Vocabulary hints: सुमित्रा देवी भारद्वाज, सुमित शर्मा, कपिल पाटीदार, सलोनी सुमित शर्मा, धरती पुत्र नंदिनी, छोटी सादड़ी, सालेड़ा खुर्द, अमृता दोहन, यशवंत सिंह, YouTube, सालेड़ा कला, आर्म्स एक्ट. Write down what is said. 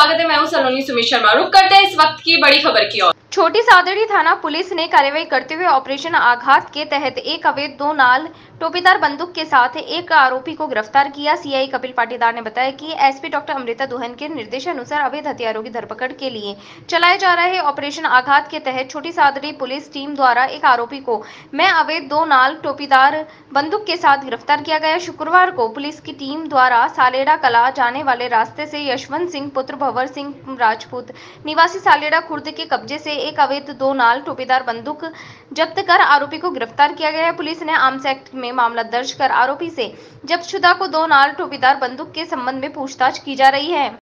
स्वागत है, मैं हूं सलोनी सुमित शर्मा। रुक करते हैं इस वक्त की बड़ी खबर की ओर। छोटी सादड़ी थाना पुलिस ने कार्रवाई करते हुए ऑपरेशन आघात के तहत एक अवैध 2 नाल टोपीदार बंदूक के साथ एक आरोपी को गिरफ्तार किया। सीआई कपिल पाटीदार ने बताया कि एसपी डॉक्टर अमृता दोहन के निर्देशानुसार अवैध हथियारों की धरपकड़ के लिए चलाए जा रहे ऑपरेशन आघात के तहत छोटी सादड़ी पुलिस टीम द्वारा एक आरोपी को में अवैध 2 नाल टोपीदार बंदूक के साथ गिरफ्तार किया गया। शुक्रवार को पुलिस की टीम द्वारा सालेड़ा कला जाने वाले रास्ते से यशवंत सिंह पुत्र भंवर सिंह राजपूत निवासी सालेड़ा खुर्द के कब्जे से एक अवैध 2 नाल टोपीदार बंदूक जब्त कर आरोपी को गिरफ्तार किया गया है। पुलिस ने आर्म्स एक्ट में मामला दर्ज कर आरोपी से जब्तशुदा को 2 नाल टोपीदार बंदूक के संबंध में पूछताछ की जा रही है।